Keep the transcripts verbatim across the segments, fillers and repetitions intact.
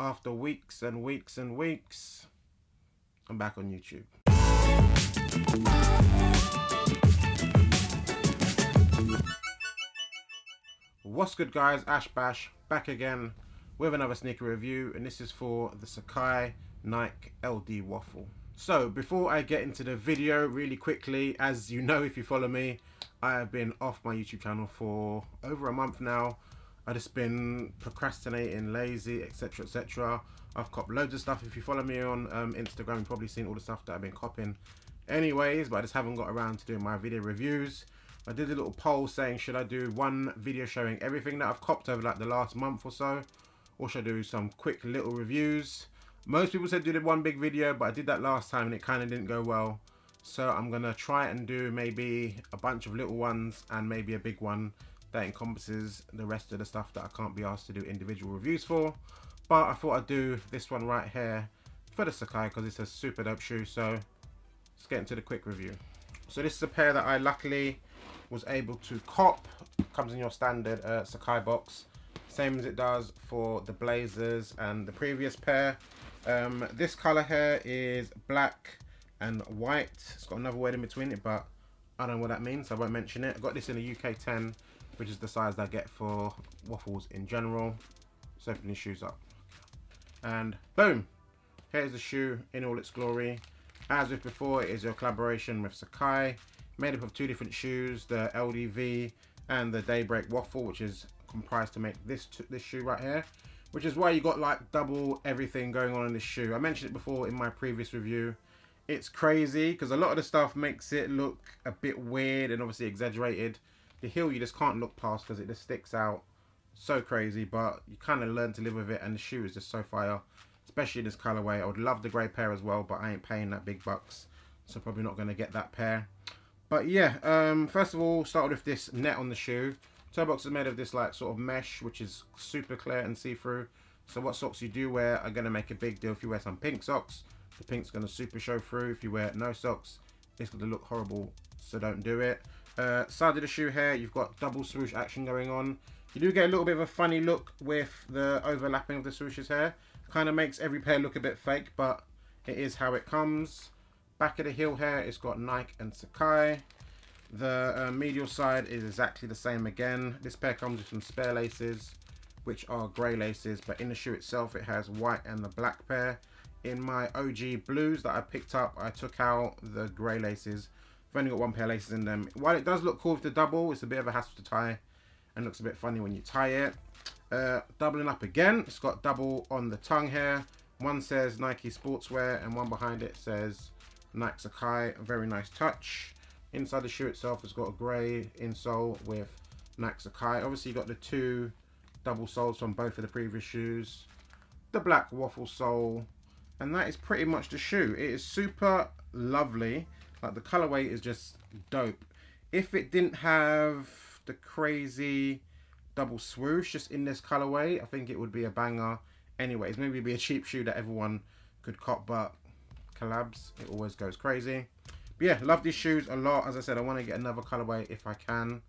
after weeks and weeks and weeks, I'm back on YouTube. What's good, guys? Ash Bash back again with another sneaker review, and this is for the Sacai Nike L D Waffle. So before I get into the video, really quickly, as you know if you follow me, I have been off my YouTube channel for over a month now. I've just been procrastinating, lazy, etc, etc. I've copped loads of stuff. If you follow me on um, Instagram, you've probably seen all the stuff that I've been copping anyways, but I just haven't got around to doing my video reviews. I did a little poll saying, should I do one video showing everything that I've copped over like the last month or so, or should I do some quick little reviews? Most people said do the one big video, but I did that last time and it kind of didn't go well. So I'm gonna try and do maybe a bunch of little ones and maybe a big one that encompasses the rest of the stuff that I can't be asked to do individual reviews for. But I thought I'd do this one right here for the Sacai because it's a super dope shoe. So let's get into the quick review. So this is a pair that I luckily was able to cop. Comes in your standard uh, Sacai box, same as it does for the Blazers and the previous pair. Um, this color here is black and white. It's got another word in between it, but I don't know what that means, so I won't mention it. I got this in a U K ten, which is the size that I get for waffles in general. Let's open these shoes up. And boom! Here's the shoe in all its glory. As with before, it is your collaboration with Sacai, made up of two different shoes, the L D V and the Daybreak Waffle, which is comprised to make this, this shoe right here, which is why you got like double everything going on in this shoe. I mentioned it before in my previous review. It's crazy because a lot of the stuff makes it look a bit weird and obviously exaggerated. The heel you just can't look past because it just sticks out so crazy, but you kind of learn to live with it, and the shoe is just so fire, especially this colorway. I would love the grey pair as well, but I ain't paying that big bucks, so probably not going to get that pair. But yeah, um, first of all, start with this net on the shoe. Toe box is made of this like sort of mesh, which is super clear and see-through. So what socks you do wear are going to make a big deal. If you wear some pink socks, the pink's going to super show through. If you wear no socks, it's going to look horrible, so don't do it. Uh, side of the shoe here, you've got double swoosh action going on. You do get a little bit of a funny look with the overlapping of the swooshes here. Kind of makes every pair look a bit fake, but it is how it comes. Back of the heel here, it's got Nike and Sacai. The uh, medial side is exactly the same again. This pair comes with some spare laces, which are grey laces, but in the shoe itself it has white and the black pair. In my O G blues that I picked up, I took out the grey laces. I've only got one pair of laces in them. While it does look cool with the double, it's a bit of a hassle to tie and looks a bit funny when you tie it. Uh, doubling up again, it's got double on the tongue here. One says Nike Sportswear and one behind it says Nike Sacai. A very nice touch. Inside the shoe itself, it's got a grey insole with Nike Sacai. Obviously, you've got the two double soles from both of the previous shoes, the black waffle sole, and that is pretty much the shoe. It is super lovely. Like, the colorway is just dope. If it didn't have the crazy double swoosh just in this colorway, I think it would be a banger. Anyways, maybe it'd be a cheap shoe that everyone could cop, but collabs, it always goes crazy. But yeah, love these shoes a lot. As I said, I want to get another colorway if I can.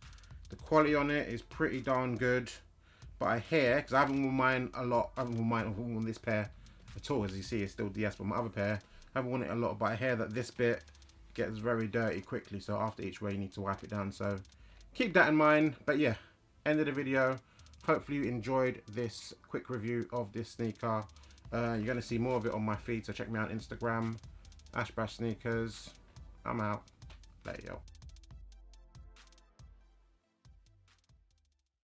The quality on it is pretty darn good. But I hear, because I haven't worn mine a lot, I haven't worn mine, I haven't worn this pair at all. As you see, it's still D S, but my other pair, I haven't worn it a lot. But I hear that this bit gets very dirty quickly, so after each wear you need to wipe it down, so keep that in mind. But yeah, end of the video. Hopefully you enjoyed this quick review of this sneaker. Uh, you're going to see more of it on my feed, so check me out on Instagram, Ash Bash Sneakers. I'm out. Later, yo.